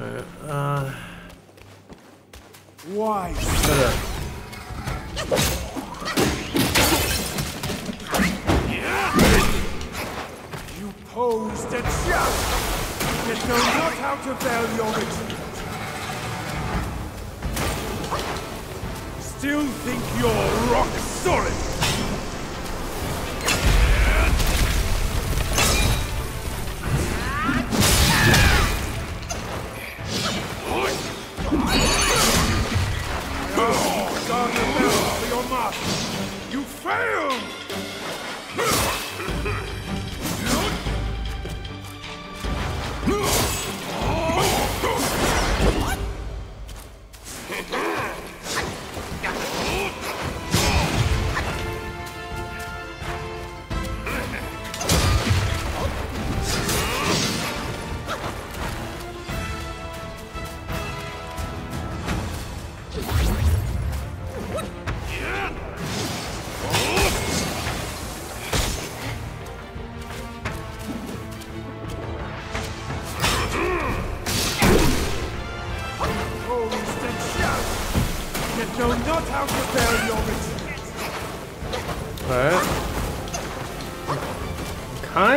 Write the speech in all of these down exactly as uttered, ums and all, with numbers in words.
Alright, uh... Why? Shut up. You posed and shot, yet know not how to veil your retreat. Still think you're rock solid.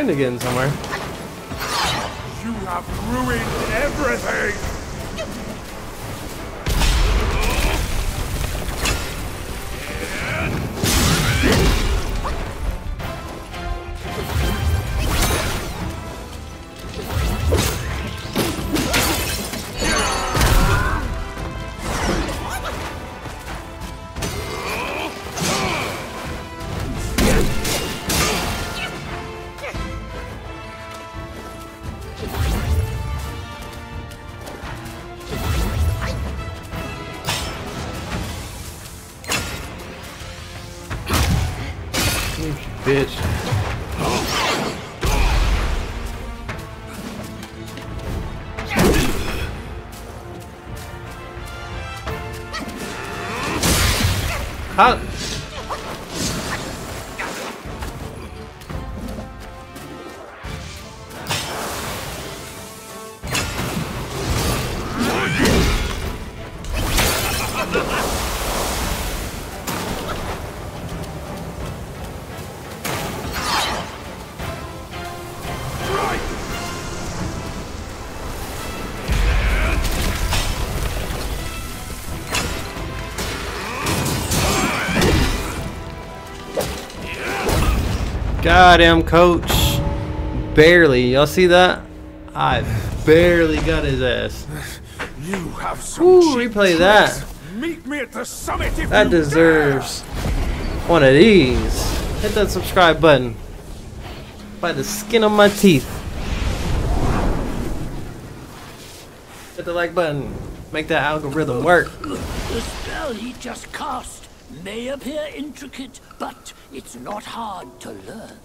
Again somewhere. You have ruined everything. How? Goddamn coach. Barely. Y'all see that? I barely got his ass. You have some Ooh, replay that. Meet me at the summit if that deserves one of these. Hit that subscribe button. By the skin of my teeth. Hit the like button. Make that algorithm work. The spell he just cast may appear intricate, but it's not hard to learn.